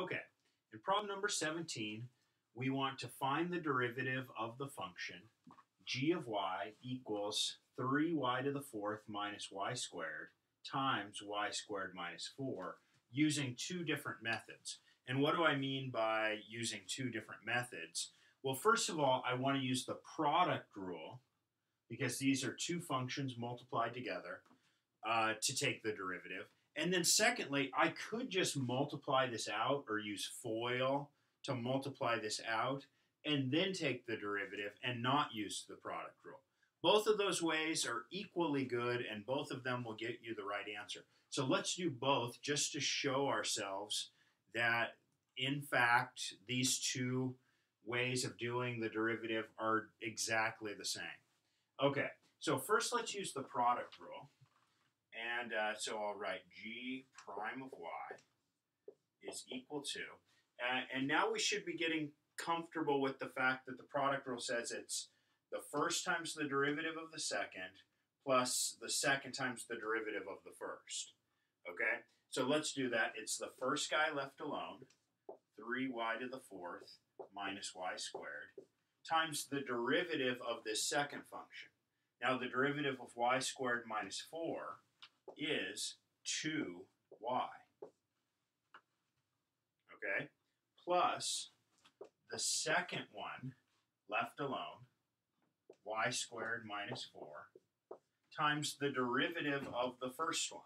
Okay, in problem number 17, we want to find the derivative of the function g of y equals 3y to the fourth minus y squared times y squared minus 4 using two different methods. And what do I mean by using two different methods? Well, first of all, I want to use the product rule because these are two functions multiplied together to take the derivative. And then secondly, I could just multiply this out or use FOIL to multiply this out and then take the derivative and not use the product rule. Both of those ways are equally good and both of them will get you the right answer. So let's do both just to show ourselves that in fact these two ways of doing the derivative are exactly the same. Okay, so first let's use the product rule. And so I'll write g prime of y is equal to, and now we should be getting comfortable with the fact that the product rule says it's the first times the derivative of the second plus the second times the derivative of the first. Okay, so let's do that. It's the first guy left alone, 3y to the fourth minus y squared, times the derivative of this second function. Now the derivative of y squared minus 4 is 2y, okay, plus the second one left alone, y squared minus 4, times the derivative of the first one.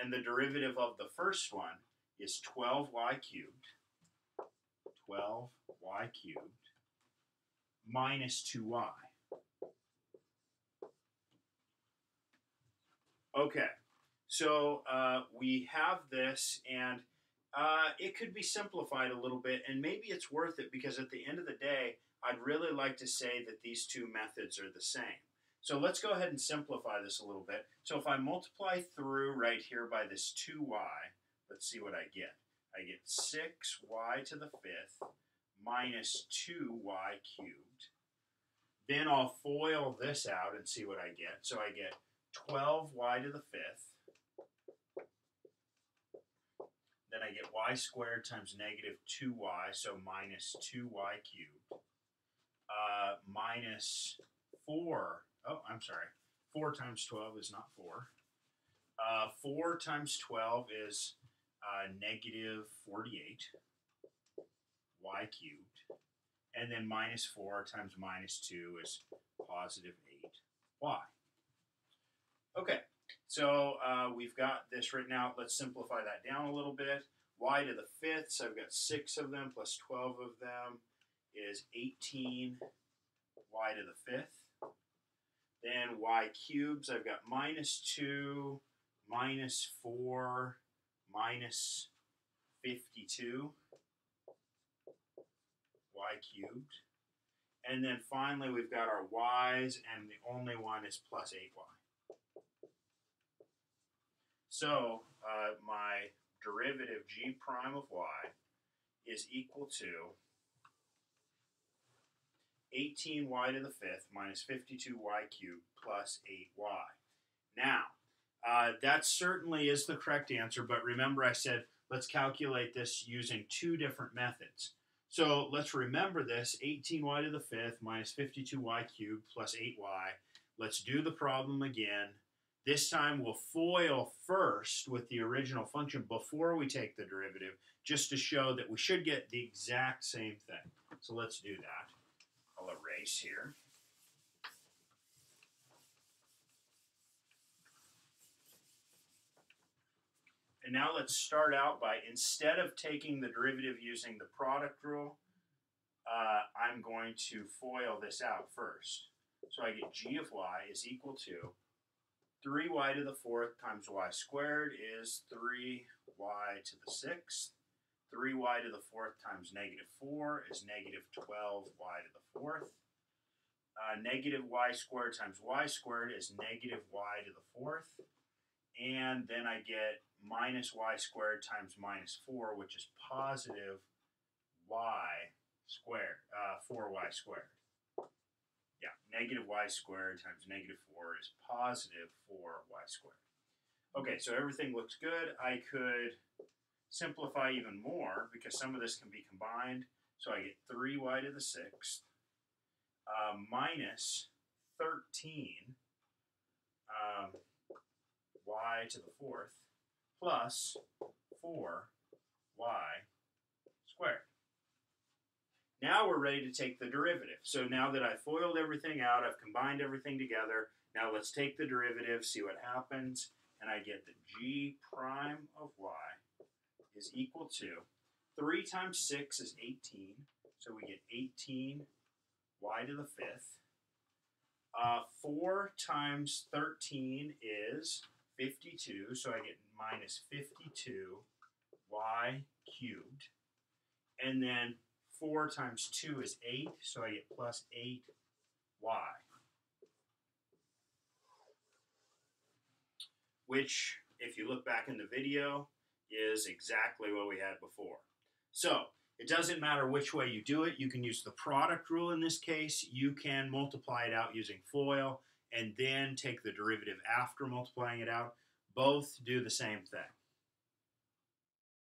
And the derivative of the first one is 12y cubed minus 2y. Okay, so we have this, and it could be simplified a little bit, and maybe it's worth it because at the end of the day, I'd really like to say that these two methods are the same. So let's go ahead and simplify this a little bit. So if I multiply through right here by this 2y, let's see what I get. I get 6y to the fifth minus 2y cubed. Then I'll FOIL this out and see what I get. So I get 12y to the fifth, then I get y squared times negative 2y, so minus 2y cubed, minus 4, oh, I'm sorry, 4 times 12 is not 4, 4 times 12 is negative 48, y cubed, and then minus 4 times minus 2 is positive 8y. Okay, so we've got this written out. Let's simplify that down a little bit. Y to the fifth, so I've got 6 of them plus 12 of them is 18 y to the fifth. Then y cubes, I've got minus 2, minus 4, minus 52 y cubed. And then finally we've got our y's, and the only one is plus 8y. So my derivative g prime of y is equal to 18y to the fifth minus 52y cubed plus 8y. Now, that certainly is the correct answer, but remember I said let's calculate this using two different methods. So let's remember this, 18y to the fifth minus 52y cubed plus 8y. Let's do the problem again. This time we'll FOIL first with the original function before we take the derivative, just to show that we should get the exact same thing. So let's do that. I'll erase here. And now let's start out by, instead of taking the derivative using the product rule, I'm going to FOIL this out first. So I get g of y is equal to 3y to the fourth times y squared is 3y to the sixth. 3y to the fourth times negative 4 is negative 12y to the fourth. Negative y squared times y squared is negative y to the fourth. And then I get minus y squared times minus 4, which is positive y squared, 4y squared. Yeah, negative y squared times negative 4 is positive 4y squared. Okay, so everything looks good. I could simplify even more because some of this can be combined. So I get 3y to the sixth minus 13 y to the fourth plus 4y squared. Now we're ready to take the derivative. So now that I've foiled everything out, I've combined everything together, now let's take the derivative, see what happens, and I get that g prime of y is equal to 3 times 6 is 18, so we get 18y to the fifth. 4 times 13 is 52, so I get minus 52y cubed. And then 4 times 2 is 8, so I get plus 8y. Which, if you look back in the video, is exactly what we had before. So, it doesn't matter which way you do it. You can use the product rule in this case. You can multiply it out using FOIL and then take the derivative after multiplying it out. Both do the same thing.